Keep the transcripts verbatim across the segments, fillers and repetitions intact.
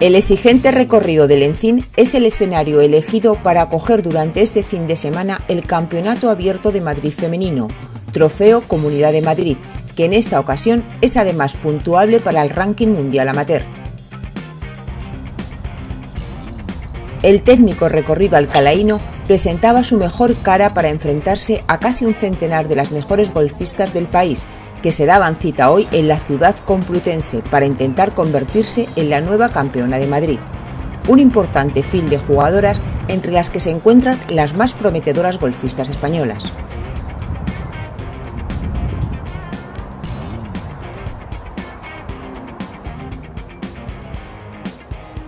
El exigente recorrido del Encín es el escenario elegido para acoger durante este fin de semana el Campeonato Abierto de Madrid Femenino, Trofeo Comunidad de Madrid, que en esta ocasión es además puntuable para el ranking mundial amateur. El técnico recorrido alcalaíno presentaba su mejor cara para enfrentarse a casi un centenar de las mejores golfistas del país, que se daban cita hoy en la ciudad complutense para intentar convertirse en la nueva campeona de Madrid. Un importante fil de jugadoras entre las que se encuentran las más prometedoras golfistas españolas.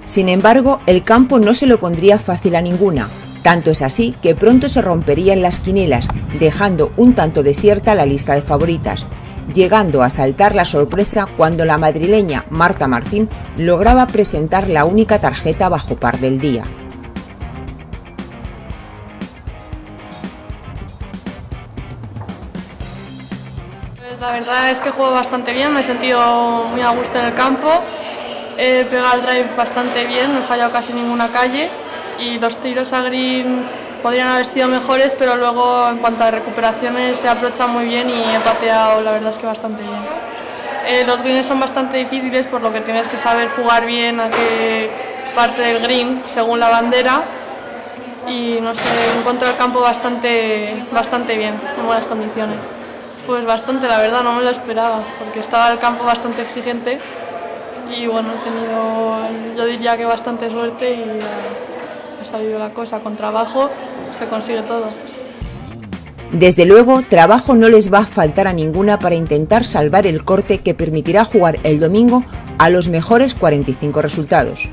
Sin embargo, el campo no se lo pondría fácil a ninguna, tanto es así que pronto se romperían las quinielas, dejando un tanto desierta la lista de favoritas, llegando a saltar la sorpresa cuando la madrileña Marta Martín lograba presentar la única tarjeta bajo par del día. Pues la verdad es que juego bastante bien, me he sentido muy a gusto en el campo. He pegado el drive bastante bien, no he fallado casi ninguna calle y los tiros a green podrían haber sido mejores, pero luego en cuanto a recuperaciones se aprovecha muy bien y he pateado la verdad es que bastante bien. Eh, los greens son bastante difíciles, por lo que tienes que saber jugar bien a qué parte del green según la bandera y no sé, encuentro el campo bastante, bastante bien, en buenas condiciones. Pues bastante, la verdad, no me lo esperaba, porque estaba el campo bastante exigente. Y bueno, he tenido, yo diría que bastante suerte y uh, ha salido la cosa. Con trabajo se consigue todo. Desde luego, trabajo no les va a faltar a ninguna para intentar salvar el corte que permitirá jugar el domingo a los mejores cuarenta y cinco resultados.